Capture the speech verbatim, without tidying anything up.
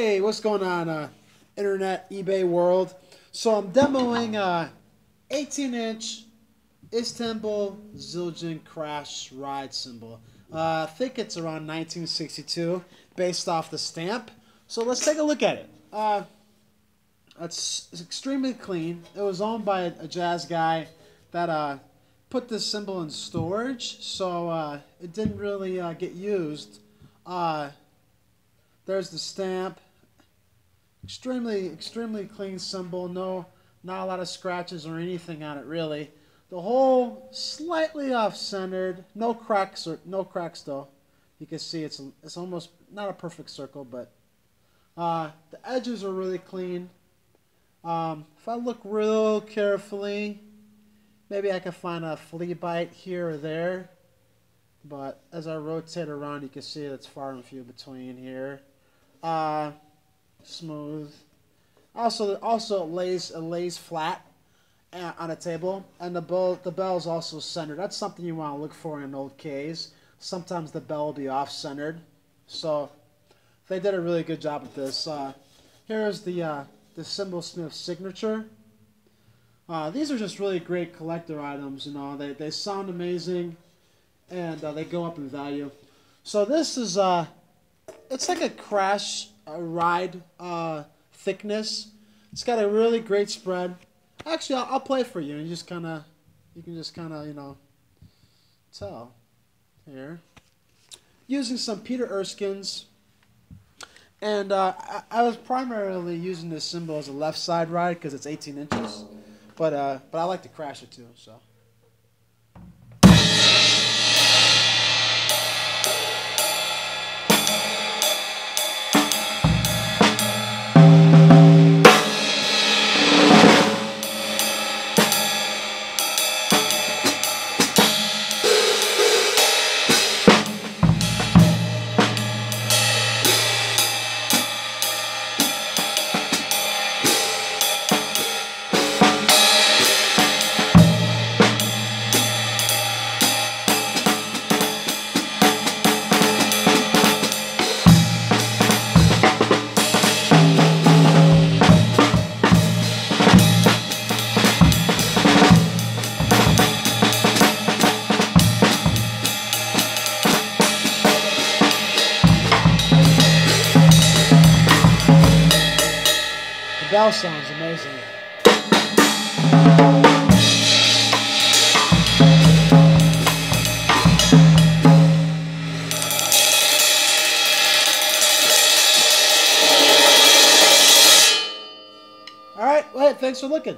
Hey, what's going on, uh, internet, eBay world? So I'm demoing a uh, eighteen inch Istanbul Zildjian crash ride cymbal. Uh, I think it's around nineteen sixty-two, based off the stamp. So let's take a look at it. Uh, it's, it's extremely clean. It was owned by a, a jazz guy that uh, put this cymbal in storage, so uh, it didn't really uh, get used. Uh, There's the stamp. Extremely, extremely clean cymbal. No, not a lot of scratches or anything on it really. The whole slightly off-centered. No cracks or no cracks though. You can see it's it's almost not a perfect circle, but uh, the edges are really clean. Um, if I look real carefully, maybe I can find a flea bite here or there. But as I rotate around, you can see it's far and few between here. Uh, smooth. Also, also it lays it lays flat on a table, and the bell the bell is also centered. That's something you want to look for in an old case. Sometimes the bell will be off centered, so they did a really good job with this. Uh, here is the uh, the cymbal smith signature. Uh, these are just really great collector items. You know, they they sound amazing, and uh, they go up in value. So this is uh. It's like a crash a ride uh, thickness. It's got a really great spread. Actually, I'll, I'll play for you. You just kind of, you can just kind of, you know, tell here. Using some Peter Erskine's, and uh, I, I was primarily using this cymbal as a left side ride because it's eighteen inches. But uh, but I like to crash it too. So. The bell sounds amazing. All right, well, thanks for looking.